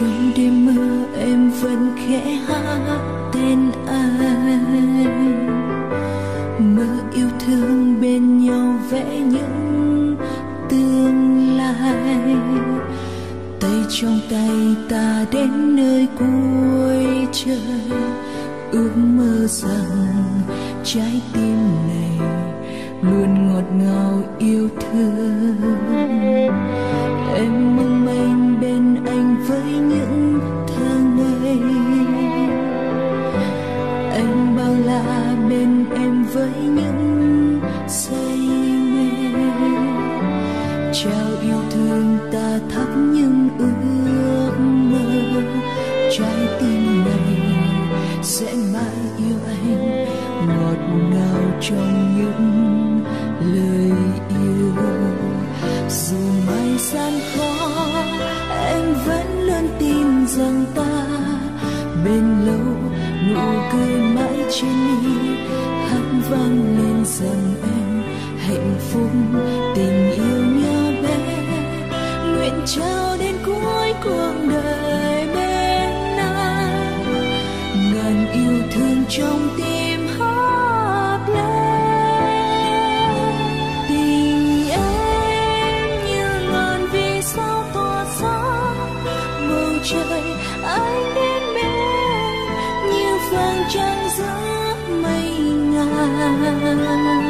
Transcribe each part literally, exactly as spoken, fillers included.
Trong đêm mưa em vẫn khẽ hát tên anh, mơ yêu thương bên nhau vẽ những tương lai. Tay trong tay ta đến nơi cuối trời, ước mơ rằng trái tim này luôn ngọt ngào yêu thương. Em mong manh bên anh với những thơ ngây, anh bao la bên em với những say mê. Trao yêu thương ta thắp những ước mơ, trái tim này sẽ mãi yêu anh ngọt ngào trong những lời yêu. Dù mai gian khó em vẫn luôn tin rằng ta bên lâu, nụ cười mãi trên mi hát vang lên rằng em hạnh phúc tình yêu nhỏ bé, nguyện trao đến cuối cuộc đời bên anh ngàn yêu thương trong tim. Trời, anh đến bên như vầng trăng giữa mây ngàn,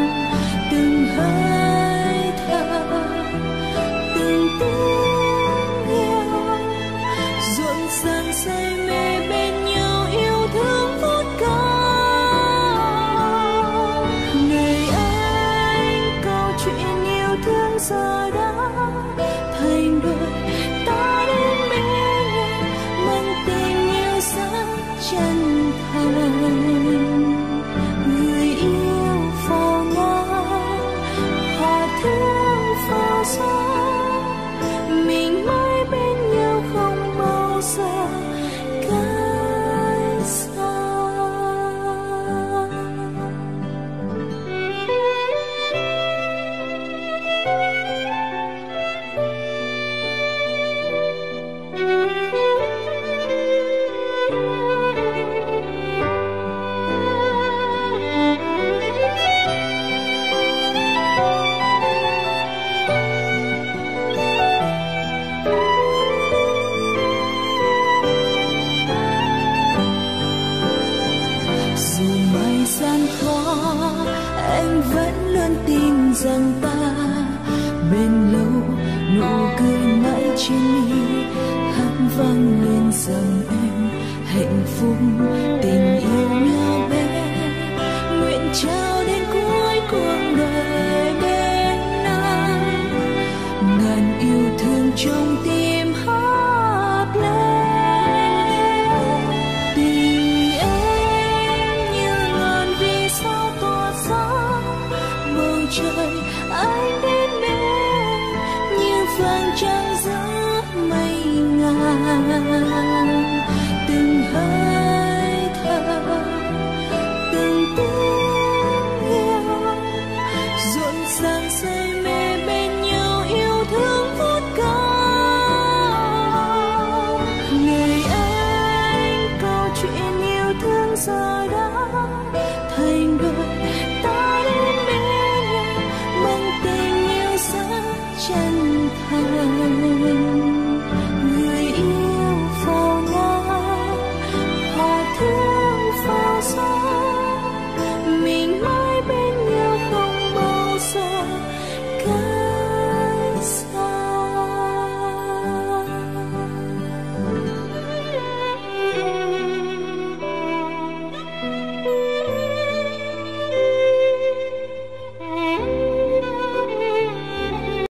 từng hơi thở từng tiếng yêu rộn ràng say mê bên nhau yêu thương vút cao. Ngày anh câu chuyện yêu thương giờ đã thành đôi. Chân thành người yêu vào nhau, họ thương vào gió, mình mãi bên nhau không bao giờ cách xa. Rằng ta bên lâu, nụ cười mãi trên mi hát vang lên rằng em hạnh phúc tình yêu nhỏ bé, nguyện trao đến cuối cuộc đời bên anh ngàn yêu thương trong tim hát lên. Tình em như ngàn vì sao tỏa sáng bầu trời, anh đến bên như vầng trăng giữa mây ngàn, từng hơi thở từng tiếng yêu rộn ràng say.